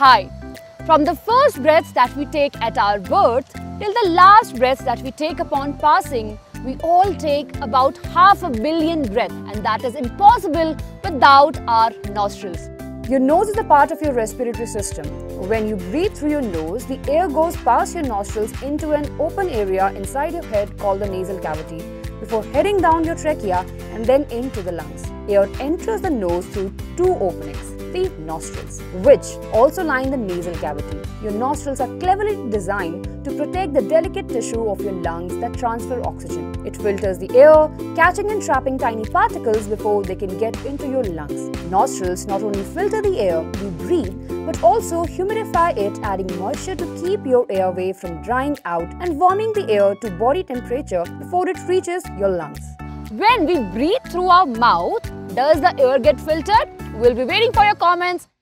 high. From the first breaths that we take at our birth till the last breaths that we take upon passing, we all take about 500 million breaths, and that is impossible without our nostrils. Your nose is a part of your respiratory system. When you breathe through your nose, the air goes past your nostrils into an open area inside your head called the nasal cavity before heading down your trachea and then into the lungs. Air enters the nose through two openings, the nostrils, which also line the nasal cavity. Your nostrils are cleverly designed to protect the delicate tissue of your lungs that transfer oxygen. It filters the air, catching and trapping tiny particles before they can get into your lungs. Nostrils not only filter the air you breathe, but also humidify it, adding moisture to keep your airway from drying out and warming the air to body temperature before it reaches your lungs. When we breathe through our mouth, does the air get filtered? We'll be waiting for your comments.